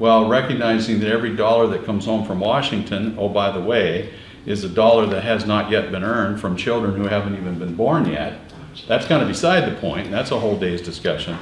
while recognizing that every dollar that comes home from Washington, oh by the way, is a dollar that has not yet been earned from children who haven't even been born yet. That's kind of beside the point. That's a whole day's discussion.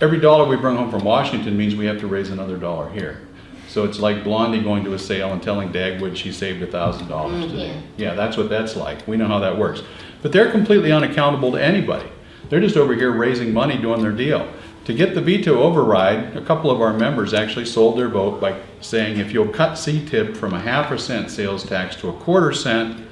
Every dollar we bring home from Washington means we have to raise another dollar here. So it's like Blondie going to a sale and telling Dagwood she saved $1,000 today. Yeah, that's what that's like. We know how that works. But they're completely unaccountable to anybody. They're just over here raising money, doing their deal. To get the veto override, a couple of our members actually sold their vote by saying, if you'll cut CTIP from a 0.5% sales tax to a quarter percent,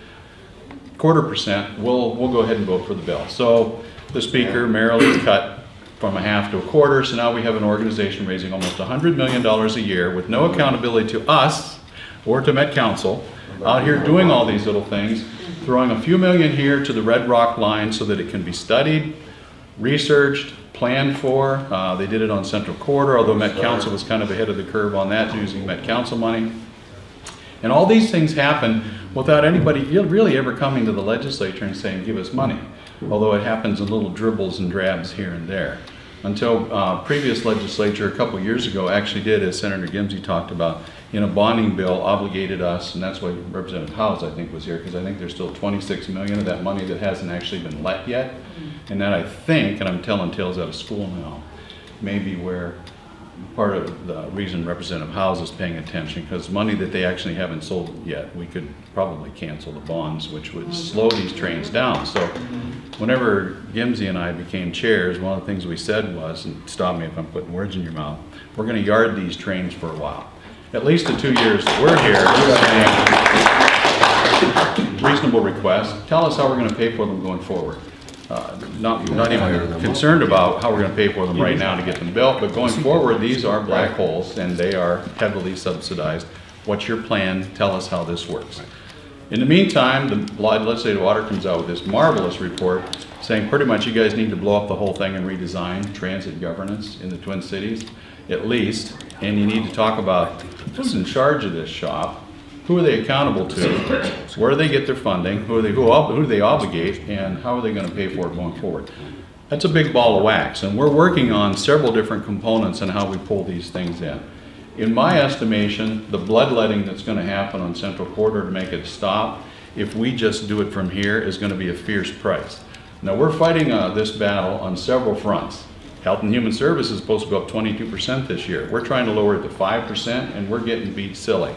we'll go ahead and vote for the bill. So the speaker merrily cut from a 0.5 to a 1/4, so now we have an organization raising almost $100 million a year with no accountability to us or to Met Council, out here doing all these little things, throwing a few million here to the Red Rock line so that it can be studied, researched, planned for. They did it on Central Corridor, although Met Council was kind of ahead of the curve on that, using Met Council money. And all these things happen without anybody really ever coming to the legislature and saying, give us money, although it happens in little dribbles and drabs here and there. Until previous legislature a couple years ago actually did, as Senator Gimsey talked about, in a bonding bill obligated us, and that's why Representative Howes, I think, was here, because I think there's still $26 million of that money that hasn't actually been let yet. And that, I think, and I'm telling tales out of school now, maybe where part of the reason Representative Howes is paying attention, because money that they actually haven't sold yet, we could probably cancel the bonds, which would slow these trains down. So whenever Gimsey and I became chairs, one of the things we said was, and stop me if I'm putting words in your mouth, we're going to yard these trains for a while. At least the 2 years that we're here, we're saying, reasonable request, tell us how we're going to pay for them going forward. Not even concerned about how we're going to pay for them right now to get them built, but going forward, these are black holes and they are heavily subsidized. What's your plan? Tell us how this works. In the meantime, the legislative auditor comes out with this marvelous report saying pretty much you guys need to blow up the whole thing and redesign transit governance in the Twin Cities, at least, and you need to talk about who's in charge of this shop, who are they accountable to, where do they get their funding, who do they obligate, and how are they going to pay for it going forward. That's a big ball of wax, and we're working on several different components on how we pull these things in. In my estimation, the bloodletting that's going to happen on Central Corridor to make it stop, if we just do it from here, is going to be a fierce price. Now we're fighting this battle on several fronts. Health and Human Services is supposed to go up 22% this year. We're trying to lower it to 5%, and we're getting beat silly.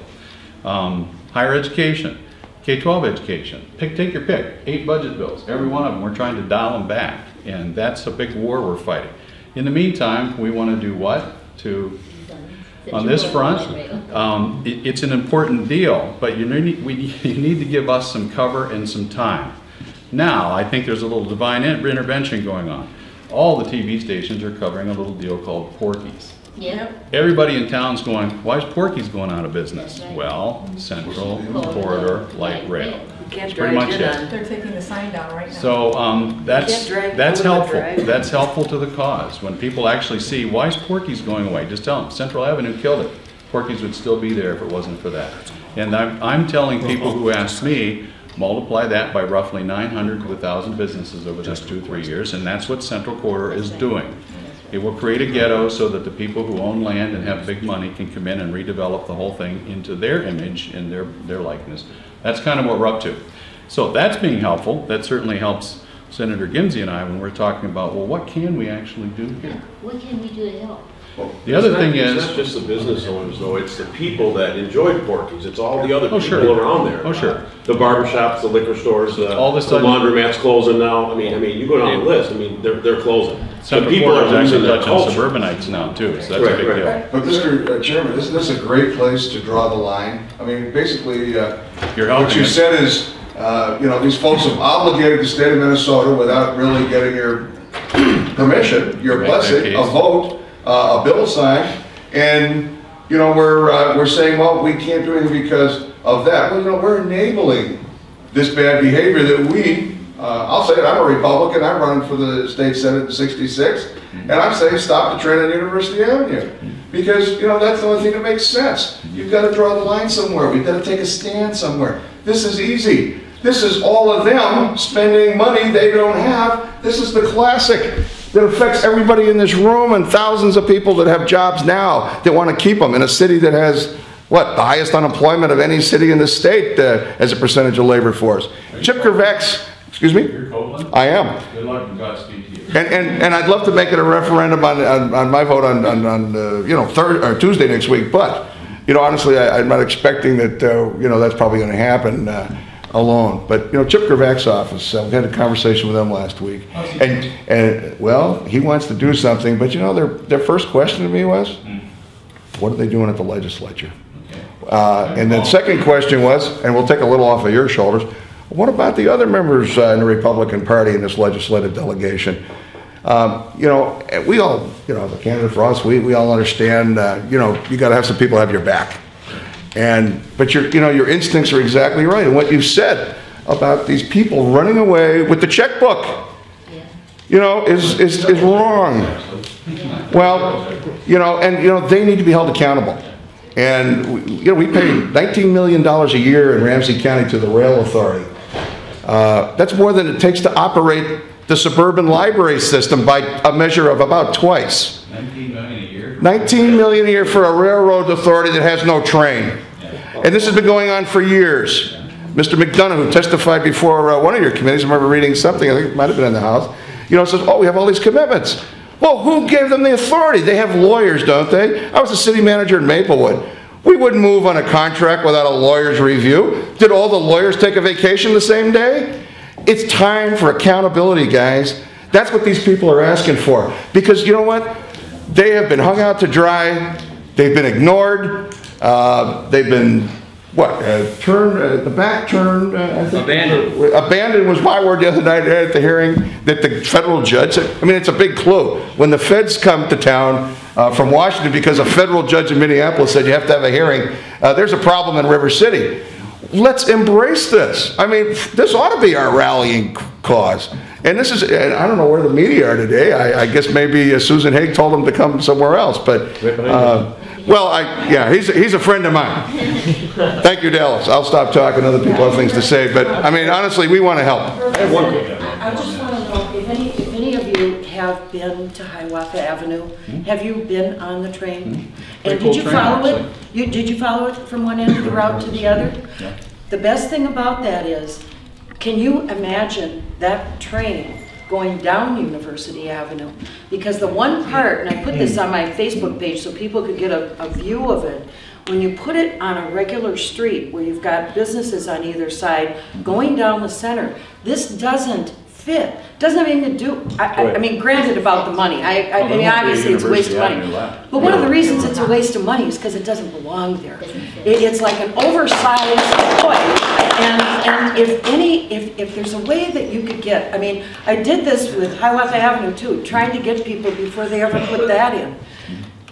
Higher education, K-12 education, take your pick, 8 budget bills, every one of them, we're trying to dial them back, and that's a big war we're fighting. In the meantime, we want to do what? On this front, it's an important deal, but you need to give us some cover and some time. Now, I think there's a little divine intervention going on. All the TV stations are covering a little deal called Porky's. Yep. Everybody in town's going, why is Porky's going out of business? Right. Well, Central Corridor Light Rail. That's pretty much it. They're taking the sign down right now. So that's helpful. That's helpful to the cause. When people actually see, why is Porky's going away? Just tell them, Central Avenue killed it. Porky's would still be there if it wasn't for that. And I'm telling people who ask me, multiply that by roughly 900 to 1,000 businesses over the next 2 or 3 years, and that's what Central Corridor is doing. It will create a ghetto so that the people who own land and have big money can come in and redevelop the whole thing into their image and their likeness. That's kind of what we're up to. So that's being helpful. That certainly helps Senator Gimsey and I when we're talking about, well, what can we actually do here? What can we do to help? Well, the other thing is, it's not just the business owners, though. It's the people that enjoy Porky's. It's all the other people around there. Oh, sure. The barbershops, the liquor stores, all the laundromats closing now. I mean, you go down the list. I mean, they're closing. Some people are actually touching suburbanites now too, so that's a big deal. But Mr. Chairman, this is a great place to draw the line. I mean, basically, what you said is, you know, these folks have obligated the state of Minnesota without really getting your permission, your blessing, a vote. A bill signed, and you know we're saying, well, we can't do anything because of that. Well, you know, we're enabling this bad behavior that we. I'll say it. I'm a Republican. I'm running for the state senate in '66, and I'm saying stop the train on University Avenue because you know that's the only thing that makes sense. You've got to draw the line somewhere. We've got to take a stand somewhere. This is easy. This is all of them spending money they don't have. This is the classic. that affects everybody in this room and thousands of people that have jobs now that want to keep them in a city that has, what, the highest unemployment of any city in the state as a percentage of labor force. Chip Cravaack's, excuse me? You're Copeland? I am. Good luck and Godspeed to you. And I'd love to make it a referendum on my vote on Tuesday next week, but, you know, honestly, I'm not expecting that, you know, that's probably going to happen alone. But, you know, Chip Cravaack's office, we had a conversation with them last week. And well, he wants to do something, but, you know, their first question to me was, what are they doing at the legislature? And then second question was, and we'll take a little off of your shoulders, what about the other members in the Republican Party in this legislative delegation? You know, we all, you know, the candidate for us, we all understand, you know, you got to have some people have your back. But you know, your instincts are exactly right. And what you said about these people running away with the checkbook, you know, is wrong. Well, you know, and, you know, they need to be held accountable. And, you know, we pay $19 million a year in Ramsey County to the Rail Authority. That's more than it takes to operate the suburban library system by a measure of about twice. $19 million a year? $19 million a year for a railroad authority that has no train. And this has been going on for years. Mr. McDonough, who testified before one of your committees, I remember reading something, I think it might have been in the House, you know, says, oh, we have all these commitments. Well, who gave them the authority? They have lawyers, don't they? I was a city manager in Maplewood. We wouldn't move on a contract without a lawyer's review. Did all the lawyers take a vacation the same day? It's time for accountability, guys. That's what these people are asking for. Because you know what? They have been hung out to dry. They've been ignored. They've been, what, abandoned. Abandoned was my word the other night at the hearing that the federal judge said. I mean, it's a big clue. When the feds come to town from Washington because a federal judge in Minneapolis said you have to have a hearing, there's a problem in River City. Let's embrace this. I mean, this ought to be our rallying cause. And this is, and I don't know where the media are today. I guess maybe Susan Haig told them to come somewhere else, but well, yeah, he's a friend of mine. Thank you, Dallas. I'll stop talking. Other people have things to say, but I mean, honestly, we want to help. I just want to know if any of you have been to Hiawatha Avenue. Have you been on the train? And did you follow it? Did you follow it from one end of the route to the other? Yeah. The best thing about that is, can you imagine that train going down University Avenue? Because the one part, and I put this on my Facebook page so people could get a view of it, when you put it on a regular street where you've got businesses on either side going down the center, this doesn't fit. Doesn't have anything to do, I mean, granted about the money. I mean, obviously it's a waste of money. But one of the reasons it's a waste of money is because it doesn't belong there. It's like an oversized toy. And if there's a way that you could get, I mean, I did this with Hiawatha Avenue too, trying to get people before they ever put that in.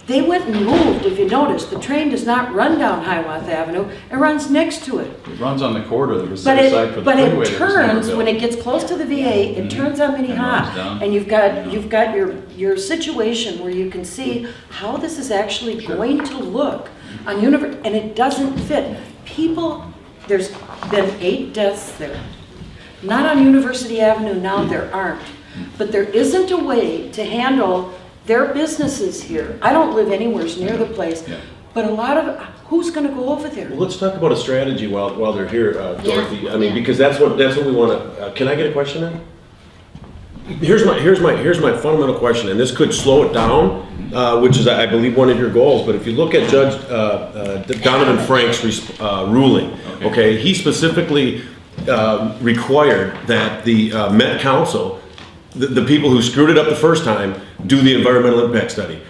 They went and moved, if you notice. The train does not run down Hiawatha Avenue, it runs next to it. It runs on the corridor that was set aside for the freeway. But it turns, when it gets close to the VA, it turns on Minnehaha. And you've got your situation where you can see how this is actually going to look on University, and it doesn't fit. People, there's been 8 deaths there. Not on University Avenue now, there aren't. But there isn't a way to handle their businesses here. I don't live anywhere near the place, but a lot of, who's going to go over there? Well, let's talk about a strategy while they're here, Dorothy. I mean, because that's what we want to, can I get a question then? Here's my fundamental question, and this could slow it down, which is, I believe, one of your goals. But if you look at Judge Donovan Frank's ruling, okay, he specifically required that the Met Council, the people who screwed it up the first time, do the environmental impact study.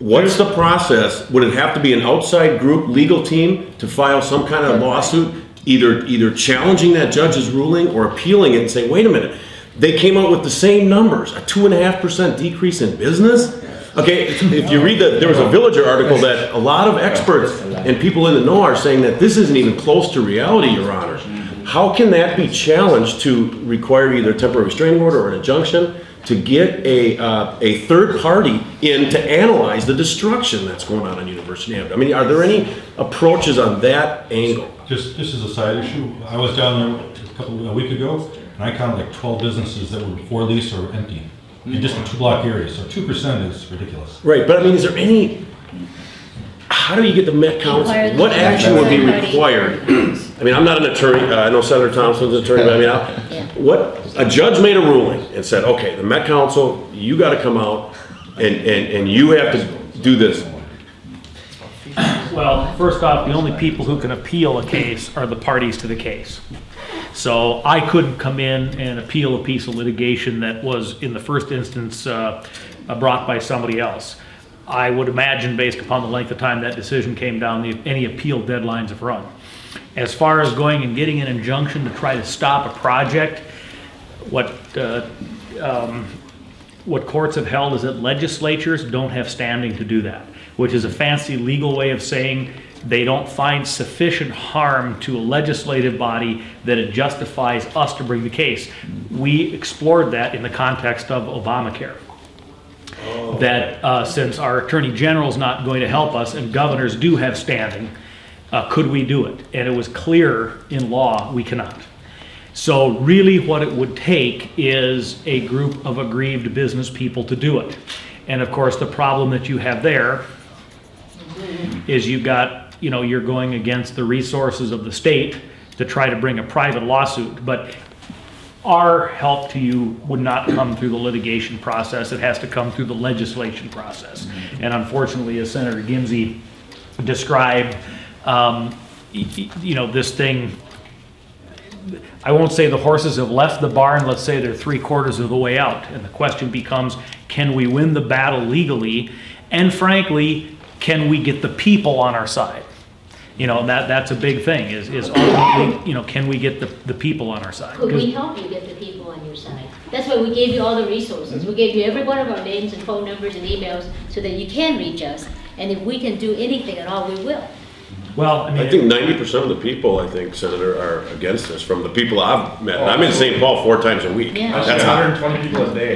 What's the process? Would it have to be an outside group, legal team, to file some kind of lawsuit, either challenging that judge's ruling or appealing it and saying, wait a minute. They came out with the same numbers, a 2.5% decrease in business. Okay, if you read that, there was a Villager article that a lot of experts and people in the know are saying that this isn't even close to reality, Your Honor. How can that be challenged to require either a temporary restraining order or an injunction to get a third party in to analyze the destruction that's going on in University Avenue? I mean, are there any approaches on that angle? Just this is a side issue. I was down there a week ago. And I counted like 12 businesses that were for lease or empty. in just a 2-block area. So 2% is ridiculous. Right, but I mean, is there any, how do you get the Met Council? What action would be required? I mean, I'm not an attorney. I know Senator Thompson's an attorney, but I mean, a judge made a ruling and said, okay, the Met Council, you got to come out and you have to do this. Well, first off, the only people who can appeal a case are the parties to the case. So I couldn't come in and appeal a piece of litigation that was, in the first instance, brought by somebody else. I would imagine, based upon the length of time that decision came down, any appeal deadlines have run. As far as going and getting an injunction to try to stop a project, what courts have held is that legislatures don't have standing to do that, which is a fancy legal way of saying they don't find sufficient harm to a legislative body that it justifies us to bring the case. We explored that in the context of Obamacare. Oh. That since our Attorney General is not going to help us and governors do have standing, could we do it? And it was clear in law we cannot. So really what it would take is a group of aggrieved business people to do it. And of course the problem that you have there is you've got, you know, you're going against the resources of the state to try to bring a private lawsuit, but our help to you would not come through the litigation process. It has to come through the legislation process. And unfortunately, as Senator Gimsey described, you know, this thing, I won't say the horses have left the barn, let's say they're 3/4 of the way out. And the question becomes, can we win the battle legally? And frankly, can we get the people on our side? You know, that's a big thing is ultimately, you know, can we get the people on our side? Could we help you get the people on your side? That's why we gave you all the resources. We gave you every one of our names and phone numbers and emails so that you can reach us. And if we can do anything at all, we will. Well, I mean, I think 90% of the people, I think, Senator, are against this from the people I've met. I'm in St. Paul 4 times a week. Yeah. That's 120 people a day.